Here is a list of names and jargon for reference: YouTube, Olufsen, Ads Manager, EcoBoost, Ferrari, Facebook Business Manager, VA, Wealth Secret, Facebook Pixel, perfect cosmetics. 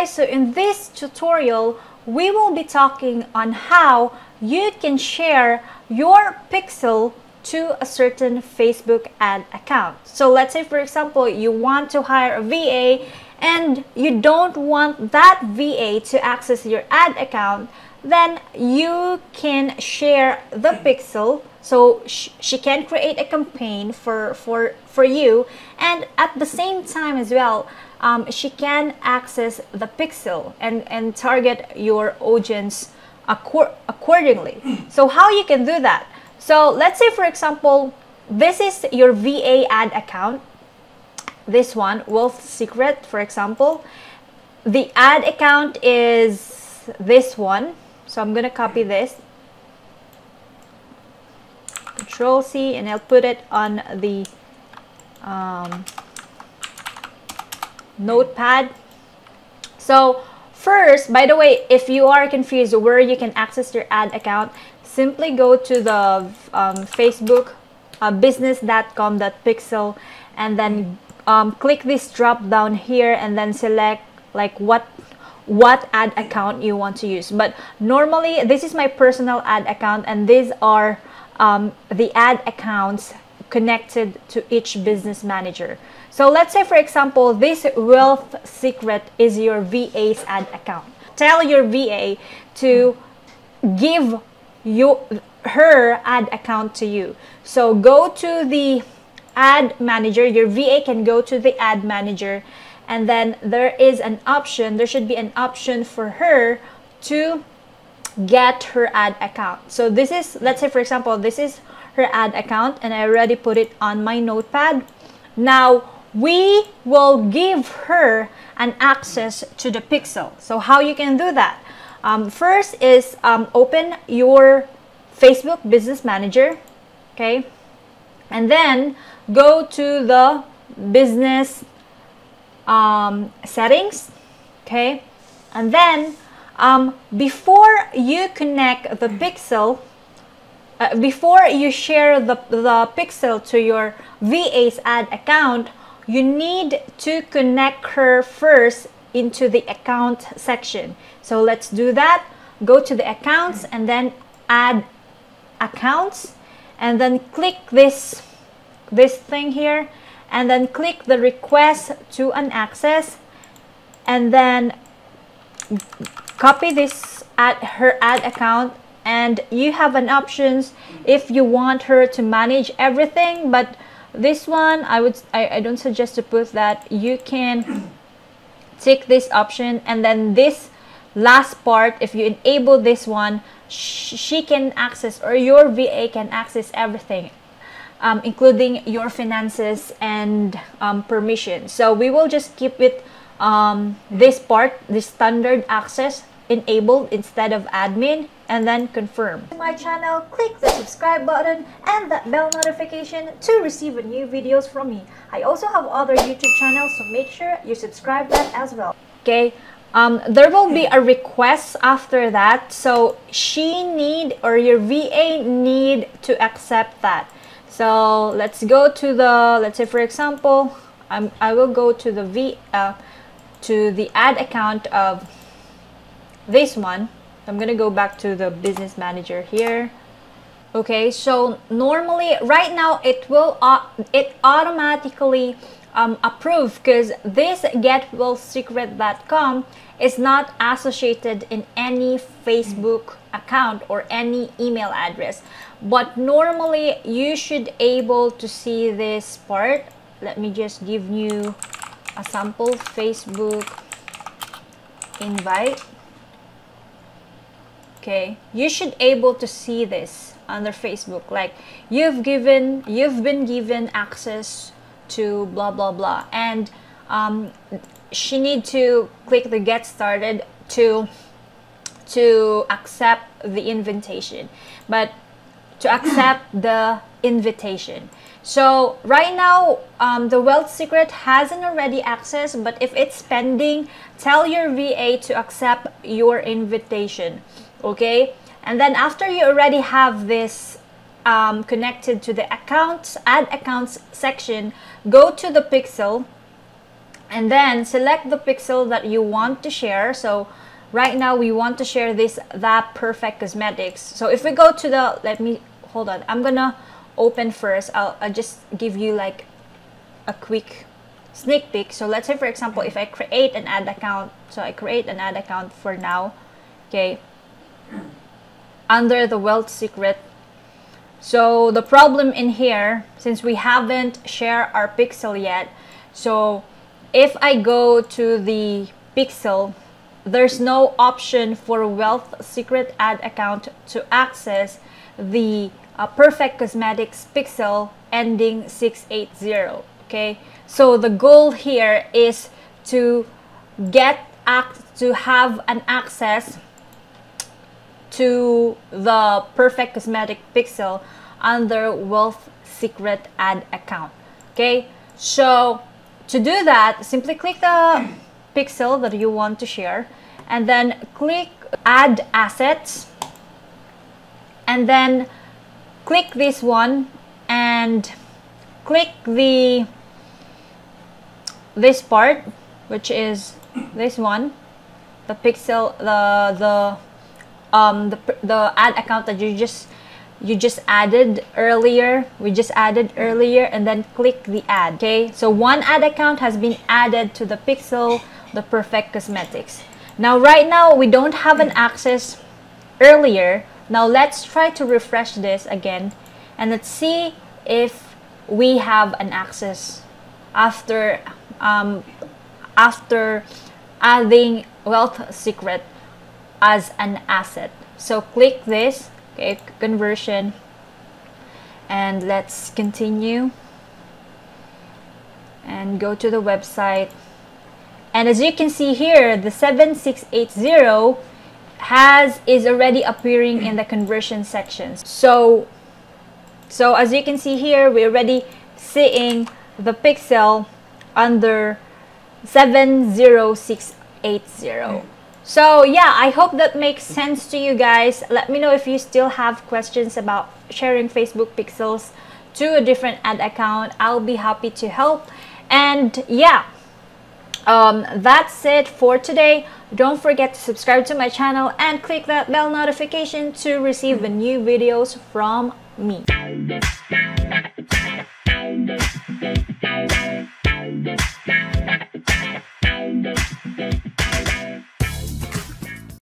guys, so in this tutorial we will be talking on how you can share your pixel to a certain Facebook ad account. So let's say, for example, you want to hire a VA and you don't want that VA to access your ad account, then you can share the pixel so she can create a campaign for you, and at the same time as well she can access the pixel and target your audience accordingly. So how you can do that? So let's say, for example, this is your VA ad account, this one, Wealth Secret, for example. The ad account is this one, so I'm gonna copy this, Control C, and I'll put it on the notepad. So first, by the way, if you are confused where you can access your ad account, simply go to the Facebook business.com.pixel and then click this drop down here and then select like what ad account you want to use. But normally this is my personal ad account, and these are the ad accounts connected to each business manager. So let's say, for example, this Wealth Secret is your VA's ad account. Tell your VA to give her ad account to you. So go to the ad manager, your VA can go to the ad manager, and then there is an option, there should be an option for her to get her ad account. So this is, let's say, for example, this is her ad account, and I already put it on my notepad. Now we will give her an access to the pixel. So how you can do that? First is open your Facebook Business Manager, okay, and then go to the business settings, okay, and then before you connect the pixel, before you share the pixel to your VA's ad account, you need to connect her first into the account section. So let's do that. Go to the accounts and then add accounts, and then click this thing here, and then click the request to an access, and then copy this at her ad account, and you have an options if you want her to manage everything. But this one I don't suggest to put that. You can take this option, and then this last part, if you enable this one, she can access, or your VA can access everything, including your finances and permission. So we will just keep it this part, the standard access enabled instead of admin, and then confirm. To my channel, click the subscribe button and that bell notification to receive new videos from me. I also have other YouTube channels, so make sure you subscribe that as well. Okay, there will be a request after that, so she need, or your VA need to accept that. So let's go to the, let's say, for example, I will go to the to the ad account of this one. I'm gonna go back to the business manager here. Okay, so normally right now it will it automatically approve, because this getwealthsecret.com is not associated in any Facebook account or any email address. But normally you should able to see this part. Let me just give you a sample Facebook invite. Okay, you should able to see this under Facebook, like you've been given access to blah blah blah, and she need to click the get started to accept the invitation, but to accept the invitation. So right now the Wealth Secret hasn't already accessed, but if it's pending, tell your VA to accept your invitation. Okay, and then after you already have this connected to the accounts ad accounts section, go to the pixel, And then select the pixel that you want to share. So right now we want to share that Perfect Cosmetics. So if we go to the, let me, hold on, I'm gonna open first. I'll just give you like a quick sneak peek. So let's say, for example, if I create an ad account, so I create an ad account for now, okay, under the Wealth Secret. So the problem in here, since we haven't shared our pixel yet, so if I go to the pixel, there's no option for Wealth Secret ad account to access the Perfect Cosmetics pixel ending 680. Okay, so the goal here is to have an access to the Perfect Cosmetic pixel under Wealth Secret ad account. Okay, so to do that, simply click the pixel that you want to share and then click add assets and then click this one and click this part, which is this one, the pixel, the ad account that you just added earlier, and then click the ad. Okay, so one ad account has been added to the pixel, the Perfect Cosmetics. Now right now we don't have an access earlier. Now let's try to refresh this again and let's see if we have an access after after adding Wealth Secret as an asset. So click this, okay, conversion, and let's continue and go to the website. And as you can see here, the 7680 is already appearing in the conversion sections. So as you can see here, we're already seeing the pixel under 70680. So yeah, I hope that makes sense to you guys. Let me know if you still have questions about sharing Facebook pixels to a different ad account. I'll be happy to help. And yeah, that's it for today. Don't forget to subscribe to my channel and click that bell notification to receive the new videos from me.